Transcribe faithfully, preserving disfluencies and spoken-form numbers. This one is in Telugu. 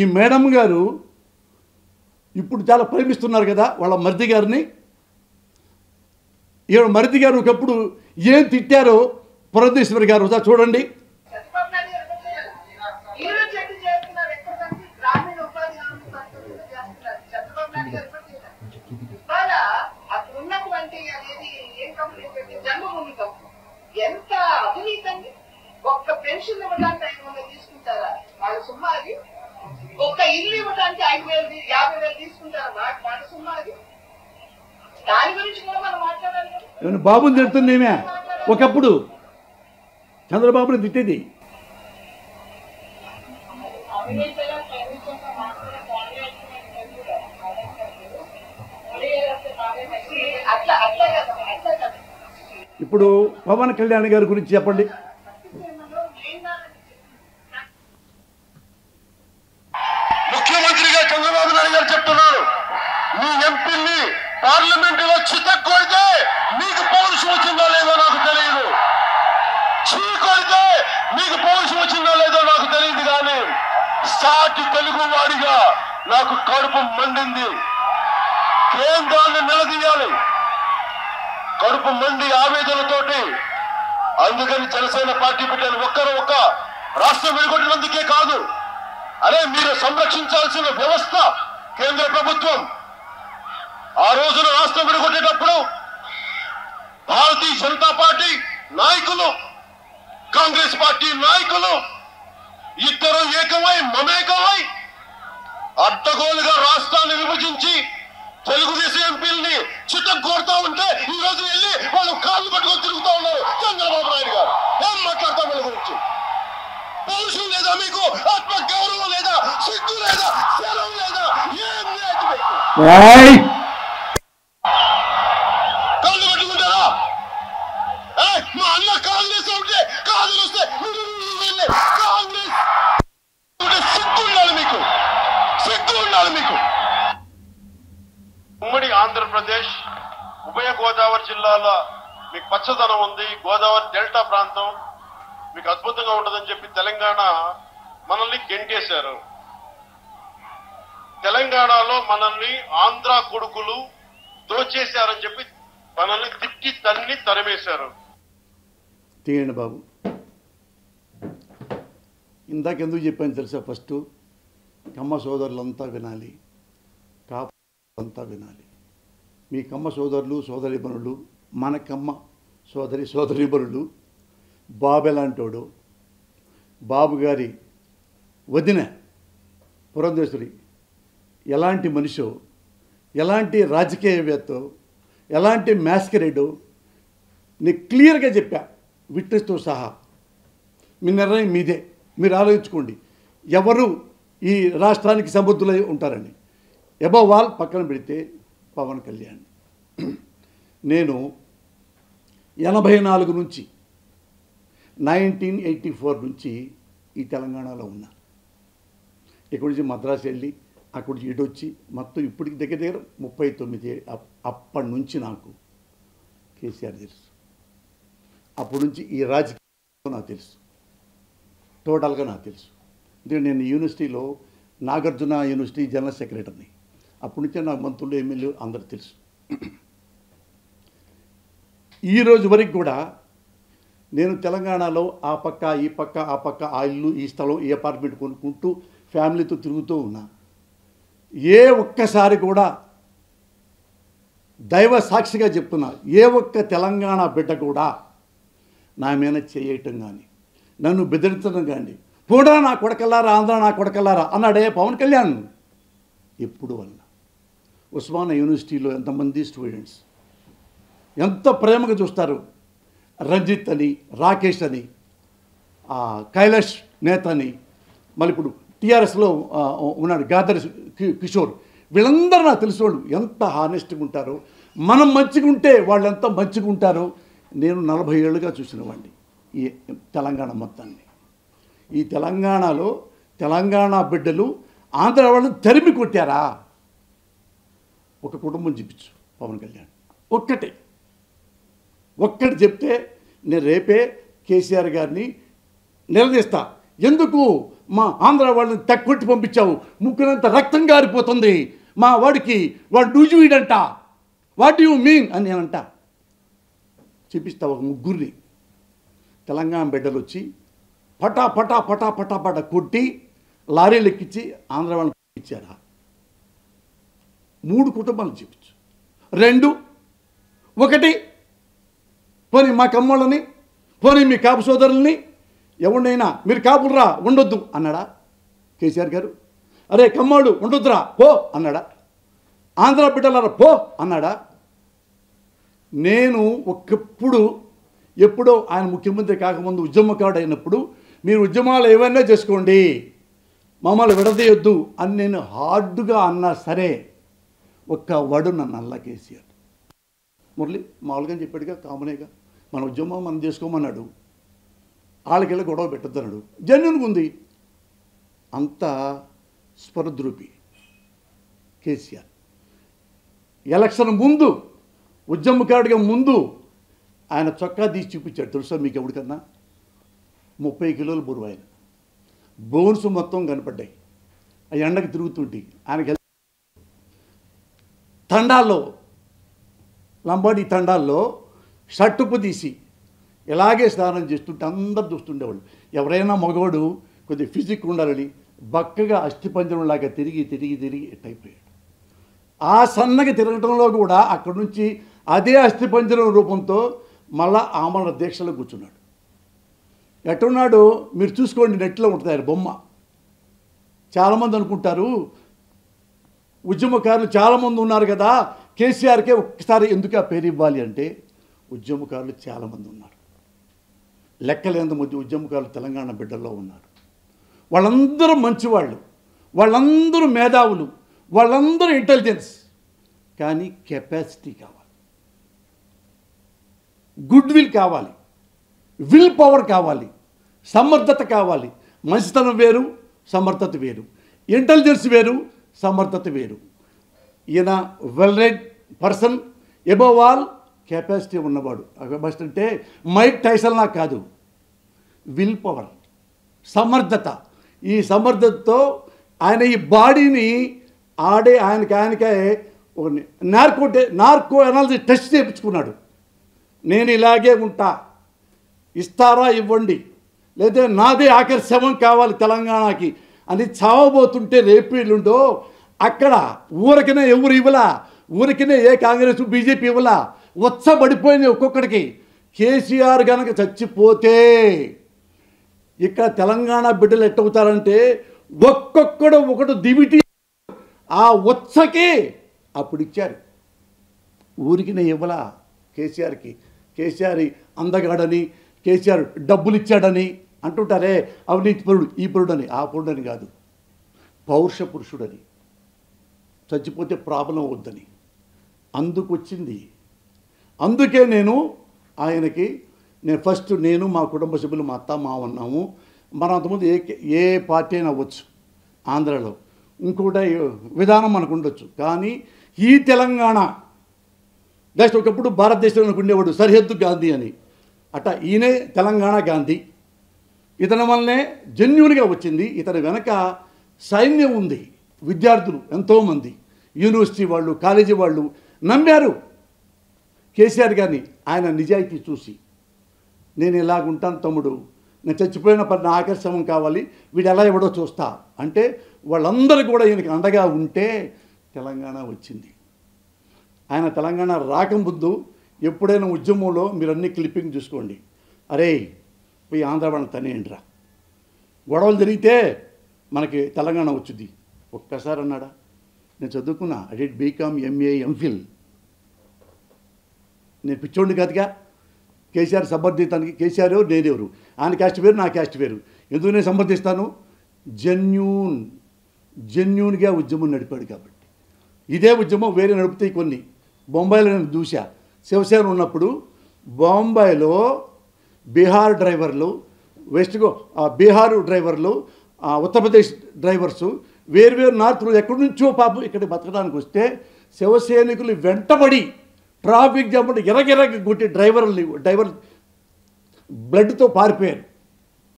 ఈ మేడం గారు ఇప్పుడు చాలా ప్రేమిస్తున్నారు కదా వాళ్ళ మరిది గారిని. ఈయన మరిది గారు ఒకప్పుడు ఏం తిట్టారో పురంధేశ్వరి గారు ఒకసారి చూడండి. బాబుని తిడుతుందేమే ఒకప్పుడు చంద్రబాబుని తిట్టేది. ఇప్పుడు పవన్ కళ్యాణ్ గారి గురించి చెప్పండి. ముఖ్యమంత్రిగా చంద్రబాబు నాయుడు గారు చెప్తున్నారు, మీ ఎంపీని పార్లమెంటులో చితక్కొడితే మీకు పౌరుషం వచ్చిందో లేదో నాకు తెలియదు, చీ కొడితే మీకు పౌరుషం వచ్చిందో లేదో నాకు తెలియదు, కానీ సాటి తెలుగు వాడిగా నాకు కడుపు మండింది. కేంద్రాన్ని నిలదీయాలి, కడుపు మండి ఆవేదనతోటి. అందుకని జనసేన పార్టీ పెట్టాను. ఒక్కరు ఒక్క రాష్ట్రం వెలుగొట్టినందుకే కాదు, అరే మీరు సంరక్షించాల్సిన వ్యవస్థ కేంద్ర ప్రభుత్వం. ఆ రోజున రాష్ట్రం విడగొట్టేటప్పుడు భారతీయ జనతా పార్టీ నాయకులు, కాంగ్రెస్ పార్టీ నాయకులు ఇద్దరు ఏకమై మమేకమై అడ్డగోలుగా రాష్ట్రాన్ని విభజించి తెలుగుదేశం ఎంపీల్ని చిత్తగోరుతా ఉంటే ఈ రోజు వెళ్ళి వాళ్ళు కాళ్ళు పట్టుకొని తిరుగుతూ ఉన్నారు. చంద్రబాబు నాయుడు గారు ఏం మాట్లాడతాం వాళ్ళ గురించి? పౌరుషం లేదా మీకు? ఆత్మ గౌరవం లేదా? సిగ్గు లేదా? శరం లేదా? ఏం లేదు మీకు? కాళ్ళు పట్టుకుంటారా? మా అన్న కాంగ్రెస్ ఉంటే కాదులు వస్తే కాంగ్రెస్ సిగ్గు ఉండాలి మీకు, సిగ్గు ఉండాలి మీకు. ఉమ్మడి ఆంధ్రప్రదేశ్ ఉభయ గోదావరి జిల్లాలో మీకు పచ్చదనం ఉంది, గోదావరి డెల్టా ప్రాంతం మీకు అద్భుతంగా ఉంటుందని చెప్పి తెలంగాణ మనల్ని గెంటేశారు. తెలంగాణలో మనల్ని ఆంధ్ర కొడుకులు దోచేశారని చెప్పి మనల్ని తిట్టి తన్ని తరిమేశారు. తీయండి బాబు. ఇందాకెందుకు చెప్పాను తెలుసా? ఫస్ట్ కమ్మ సోదరులంతా వినాలి, కాపులంతా వినాలి. మీ కమ్మ సోదరులు సోదరీమణులు, మన కమ్మ సోదరి సోదరీమణులు, బాబు ఎలాంటోడు, బాబు గారి వదిన పురంధేశ్వరి ఎలాంటి మనిషో, ఎలాంటి రాజకీయవేత్తో, ఎలాంటి మ్యాస్కరేడో నేను క్లియర్గా చెప్పా, విట్నెస్తో సహా. మీ నిర్ణయం మీదే, మీరు ఆలోచించుకోండి ఎవరు ఈ రాష్ట్రానికి సమర్థులై ఉంటారని. అబవ్ ఆల్ పక్కన పెడితే పవన్ కళ్యాణ్. నేను ఎనభై నాలుగు నుంచి నైన్టీన్ ఎయిటీ ఫోర్ నుంచి ఈ తెలంగాణలో ఉన్నా. ఇక్కడి నుంచి మద్రాసు వెళ్ళి అక్కడి నుంచి ఇటు వచ్చి మొత్తం ఇప్పటికి దగ్గర దగ్గర ముప్పై తొమ్మిది అప్పటి నుంచి నాకు కేసీఆర్ తెలుసు, అప్పటి నుంచి ఈ రాజకీయం నాకు తెలుసు, టోటల్గా నాకు తెలుసు. ఎందుకంటే నేను యూనివర్సిటీలో నాగార్జున యూనివర్సిటీ జనరల్ సెక్రటరీని, అప్పటి నుంచే నాకు మంత్రులు ఎమ్మెల్యేలు అందరూ తెలుసు. ఈరోజు వరకు కూడా నేను తెలంగాణలో ఆ పక్క ఈ పక్క ఆ పక్క ఆ ఇల్లు ఈ స్థలం ఈ అపార్ట్మెంట్ కొనుక్కుంటూ ఫ్యామిలీతో తిరుగుతూ ఉన్నా. ఏ ఒక్కసారి కూడా దైవ సాక్షిగా చెప్తున్నా, ఏ ఒక్క తెలంగాణ బిడ్డ కూడా నా మీద చేయటం కానీ నన్ను బెదిరించడం కానీ కూడా నా కొడకల్లారా ఆంధ్ర నా కొడకల్లారా అన్నాడే పవన్ కళ్యాణ్ ఎప్పుడు వల్ల. ఉస్మానియా యూనివర్సిటీలో ఎంతమంది స్టూడెంట్స్ ఎంత ప్రేమగా చూస్తారు. రంజిత్ అని, రాకేష్ అని, కైలాష్ నేత అని, మళ్ళీ ఇప్పుడు టీఆర్ఎస్లో ఉన్నాడు గాదర్ కిషోర్, వీళ్ళందరూ నాకు తెలిసిన వాళ్ళు. ఎంత హానెస్ట్గా ఉంటారో, మనం మంచిగా ఉంటే వాళ్ళు ఎంత మంచిగా ఉంటారో నేను నలభై ఏళ్ళుగా చూసినవాడిని ఈ తెలంగాణ మొత్తాన్ని. ఈ తెలంగాణలో తెలంగాణ బిడ్డలు ఆంధ్ర వాళ్ళని తరిమి కొట్టారా? ఒక కుటుంబం చూపించు పవన్ కళ్యాణ్, ఒక్కటే ఒక్కటి చెప్తే నేను రేపే కేసీఆర్ గారిని నిలదీస్తా. ఎందుకు మా ఆంధ్ర వాళ్ళని తక్కుట్టి పంపించావు, ముక్కునంత రక్తం గారిపోతుంది మా వాడికి, వాడు నూజువీడంట, వాట్ యు మీన్ అని నేనంట. చూపిస్తా ఒక ముగ్గురిని, తెలంగాణ బిడ్డలు వచ్చి పటా పటా పటా పటా పట కొట్టి లారీలు ఎక్కించి ఆంధ్ర వాళ్ళని ఇచ్చారా? మూడు కుటుంబాలను చూపించు, రెండు, ఒకటి పోనీ మా కమ్మళ్ళని, పోనీ మీ కాపు సోదరుల్ని, ఎవరినైనా మీరు కాపులరా ఉండొద్దు అన్నాడా కేసీఆర్ గారు? అరే కమ్మోడు ఉండొద్దురా పో అన్నాడా? ఆంధ్ర బిడ్డలారా పో అన్నాడా? నేను ఒకప్పుడు ఎప్పుడో ఆయన ముఖ్యమంత్రి కాకముందు ఉద్యమకారుడు అయినప్పుడు మీరు ఉద్యమాలు ఏవైనా చేసుకోండి, మమ్మల్ని విడదీయొద్దు అని నేను హార్డ్గా అన్నా సరే ఒక్క వడు నన్ను అల్లా కేసీఆర్ మురళి మామూలుగా చెప్పాడుగా కామనేగా మన ఉద్యమం మనం చేసుకోమన్నాడు, వాళ్ళకెళ్ళి గొడవ పెట్టద్దన్నాడు, జన్యునికి ఉంది అంత స్పరద్రూపి కేసీఆర్. ఎలక్షన్ ముందు ఉద్యమకారుడిగా ముందు ఆయన చొక్కా తీసి చూపించాడు తెలుసా మీకు ఎవరికన్నా? ముప్పై కిలోలు బరువు ఆయన, బోన్స్ మొత్తం కనపడ్డాయి, ఆ ఎండకు తిరుగుతుంటే ఆయనకి తండాల్లో లంబాడి తండాల్లో షర్టుపు తీసి ఇలాగే స్నానం చేస్తుంటే అందరు చూస్తుండేవాళ్ళు. ఎవరైనా మగవాడు కొద్దిగా ఫిజిక్ ఉండాలని బక్కగా అస్థిపంజరంలాగా తిరిగి తిరిగి తిరిగి ఎట్టయిపోయాడు. ఆ సన్నగా తిరగటంలో కూడా అక్కడి నుంచి అదే అస్థిపంజరం రూపంతో మళ్ళా ఆమరణ దీక్షలో కూర్చున్నాడు. ఎట్టున్నాడు మీరు చూసుకోండి, నెట్లో ఉంటుంది ఆయన బొమ్మ. చాలామంది అనుకుంటారు ఉద్యమకారులు చాలామంది ఉన్నారు కదా కేసీఆర్కే ఒక్కసారి ఎందుకు ఆ పేరు ఇవ్వాలి అంటే, ఉద్యమకారులు చాలామంది ఉన్నారు, లెక్కలేనంతమంది ఉద్యమకారులు తెలంగాణ బిడ్డల్లో ఉన్నారు. వాళ్ళందరూ మంచివాళ్ళు, వాళ్ళందరూ మేధావులు, వాళ్ళందరూ ఇంటెలిజెన్స్, కానీ కెపాసిటీ కావాలి, గుడ్ విల్ కావాలి, విల్ పవర్ కావాలి, సమర్థత కావాలి. మంచితనం వేరు, సమర్థత వేరు, ఇంటెలిజెన్స్ వేరు, సమర్థత వేరు. ఈయన well read person, above all capacity ఉన్నవాడు. కెపాసిటీ అంటే మైక్ టైసన్లా కాదు, విల్ పవర్, సమర్థత. ఈ సమర్థతతో ఆయన ఈ బాడీని ఆడే ఆయనకి ఆయనకే ఒక నార్కో నార్కో అనాలిసిస్ టెస్ట్ చేయించుకున్నాడు. నేను ఇలాగే ఉంటా, ఇస్తారా ఇవ్వండి, లేదా నాదే ఆఖరి శవం కావాలి తెలంగాణకి అని చావబోతుంటే రేపీళ్ళుండో అక్కడ ఊరికనే ఎవరు ఇవ్వలా, ఊరికనే ఏ కాంగ్రెస్ బీజేపీ ఇవ్వలా, వచ్చబడిపోయింది ఒక్కొక్కడికి. కేసీఆర్ కనుక చచ్చిపోతే ఇక్కడ తెలంగాణ బిడ్డలు ఎట్టవుతారంటే ఒక్కొక్కడు ఒకటి దివిటి ఆ వచ్చకి అప్పుడు ఇచ్చారు, ఊరికినే ఇవ్వలా. కేసీఆర్కి కేసీఆర్ అందగాడని, కేసీఆర్ డబ్బులు ఇచ్చాడని అంటుంటారే అవినీతి పరుడు, ఈ పరుడు అని, ఆ పరుడు అని కాదు, పౌరుష పురుషుడని, చచ్చిపోతే ప్రాబ్లం అవుద్దని అందుకు వచ్చింది. అందుకే నేను ఆయనకి నేను ఫస్ట్ నేను మా కుటుంబ సభ్యులు మా అత్త మావ ఉన్నాము. మనం అంతకుముందు ఏ ఏ పార్టీ అయినా అవ్వచ్చు, ఆంధ్రాలో ఇంకోటి విధానం మనకు ఉండొచ్చు, కానీ ఈ తెలంగాణ జస్ట్ ఒకప్పుడు భారతదేశంలో ఉండేవాడు సరిహద్దు గాంధీ అని, అట ఈయనే తెలంగాణ గాంధీ. ఇతని వల్లనే జెన్యున్గా వచ్చింది. ఇతని వెనక సైన్యం ఉంది, విద్యార్థులు ఎంతోమంది, యూనివర్సిటీ వాళ్ళు, కాలేజీ వాళ్ళు నమ్మారు కేసీఆర్ గారిని. ఆయన నిజాయితీ చూసి నేను ఇలాగుంటాను తమ్ముడు, నేను చచ్చిపోయిన పని నా ఆకర్షణం కావాలి, వీడు ఎలా ఎవడో చూస్తా అంటే వాళ్ళందరూ కూడా ఈయనకి అండగా ఉంటే తెలంగాణ వచ్చింది. ఆయన తెలంగాణ రాకముందు ఎప్పుడైనా ఉద్యమంలో మీరు అన్ని క్లిప్పింగ్ చూసుకోండి, అరే పోయి ఆంధ్ర వాళ్ళని తనేయండిరా, గొడవలు జరిగితే మనకి తెలంగాణ వచ్చింది ఒక్కసారి అన్నాడా? నేను చదువుకున్నా, I did BCom, MA, MPhil, నేను పిచ్చోండి కాదుగా. కేసీఆర్ సమర్థిస్తానికి కేసీఆర్ ఎవరు, నేనెవరు, ఆయన క్యాస్ట్ వేరు, నా క్యాస్ట్ వేరు, ఎందుకు నేను సమర్థిస్తాను? జెన్యూన్ జెన్యూన్గా ఉద్యమం నడిపాడు కాబట్టి. ఇదే ఉద్యమం వేరే నడుపుతాయి. కొన్ని బొంబాయిలో నేను చూసా, శివసేన ఉన్నప్పుడు బొంబాయిలో బీహార్ డ్రైవర్లు, వెస్ట్ గో బీహారు డ్రైవర్లు, ఉత్తరప్రదేశ్ డ్రైవర్సు వేరువేరు నార్తులు ఎక్కడి నుంచో పాపం ఇక్కడ బతకడానికి వస్తే శివసైనికులు వెంటబడి ట్రాఫిక్ జామ్ అంటే ఎరగెరగ కొట్టి డ్రైవర్లు డ్రైవర్ బ్లడ్తో పారిపోయారు.